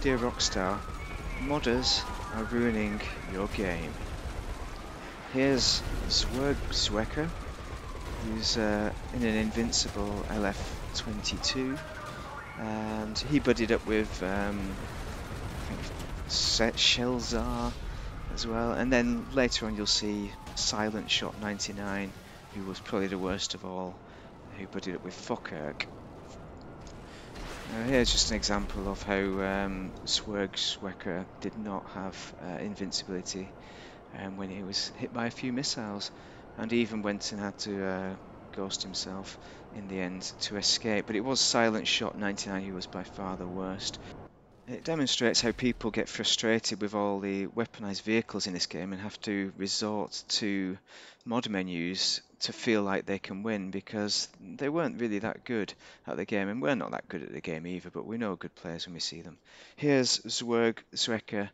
Dear Rockstar, modders are ruining your game. Here's Zwerg Zwecker, who's in an invincible LF 22, and he buddied up with I think Set Shelzar as well, and then later on you'll see Silent Shot 99, who was probably the worst of all, who buddied up with Fokirk. Here's just an example of how Zwerg Zwecker did not have invincibility when he was hit by a few missiles, and even went and had to ghost himself in the end to escape. But it was Silent Shot 99 who was by far the worst. It demonstrates how people get frustrated with all the weaponized vehicles in this game and have to resort to mod menus to feel like they can win, because they weren't really that good at the game, and we're not that good at the game either, but we know good players when we see them. Here's Zwerg Zwecker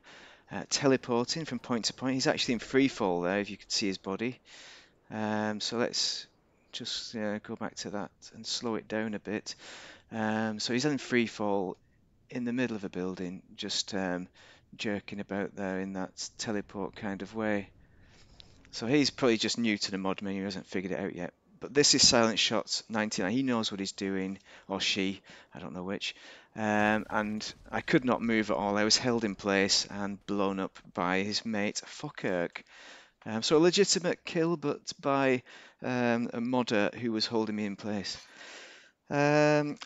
teleporting from point to point. He's actually in free fall there, if you could see his body. So let's just go back to that and slow it down a bit. So he's in free fall in the middle of a building, just jerking about there in that teleport kind of way. So he's probably just new to the mod menu, he hasn't figured it out yet. But this is Silent Shot 99, he knows what he's doing, or she, I don't know which. And I could not move at all, I was held in place and blown up by his mate Fokirk. So a legitimate kill, but by a modder who was holding me in place.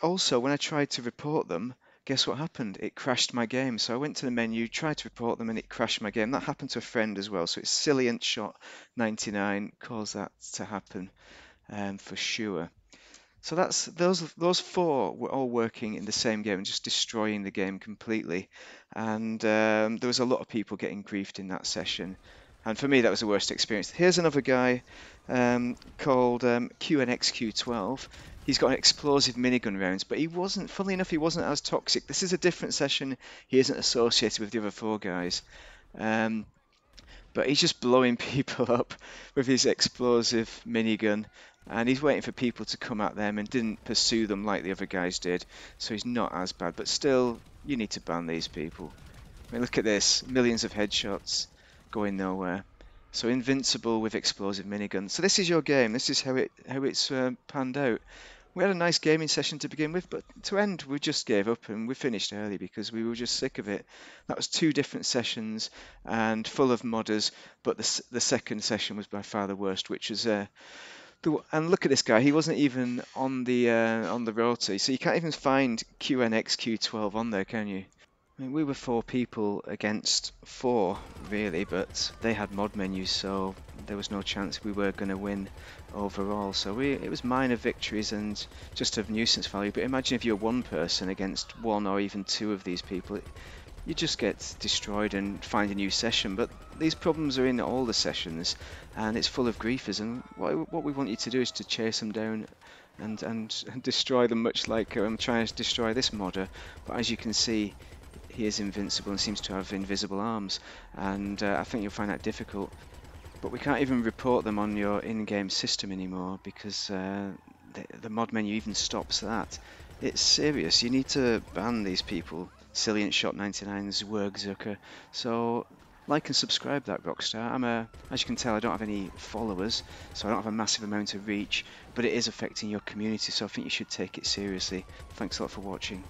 Also, when I tried to report them, guess what happened? It crashed my game. So I went to the menu, tried to report them, and it crashed my game. That happened to a friend as well. So it's Silent Shot 99 caused that to happen for sure. So that's those four were all working in the same game and just destroying the game completely. And there was a lot of people getting griefed in that session. And for me, that was the worst experience. Here's another guy called QNXQ12. He's got an explosive minigun rounds, but he wasn't, funnily enough, he wasn't as toxic. This is a different session. He isn't associated with the other four guys. But he's just blowing people up with his explosive minigun, and he's waiting for people to come at them and didn't pursue them like the other guys did. So he's not as bad, but still, you need to ban these people. I mean, look at this, millions of headshots. Going nowhere. So invincible with explosive minigun. So this is your game. This is how it's panned out. We had a nice gaming session to begin with, but to end we just gave up and we finished early because we were just sick of it. That was two different sessions and full of modders, but the second session was by far the worst, which is and look at this guy. He wasn't even on the rotor, so you can't even find QNXQ12 on there, can you? I mean, we were four people against four, really, but they had mod menus, so there was no chance we were going to win overall. So it was minor victories and just of nuisance value. But imagine if you're one person against one or even two of these people, you just get destroyed and find a new session. But these problems are in all the sessions, and it's full of griefers. And what we want you to do is to chase them down and destroy them, much like I'm trying to destroy this modder. But as you can see, he is invincible and seems to have invisible arms, and I think you'll find that difficult. But we can't even report them on your in-game system anymore, because the mod menu even stops that. It's serious, you need to ban these people, Silent Shot 99's Zwerg Zwecker. So like and subscribe that, Rockstar. As you can tell, I don't have any followers, so I don't have a massive amount of reach, but it is affecting your community, so I think you should take it seriously. Thanks a lot for watching.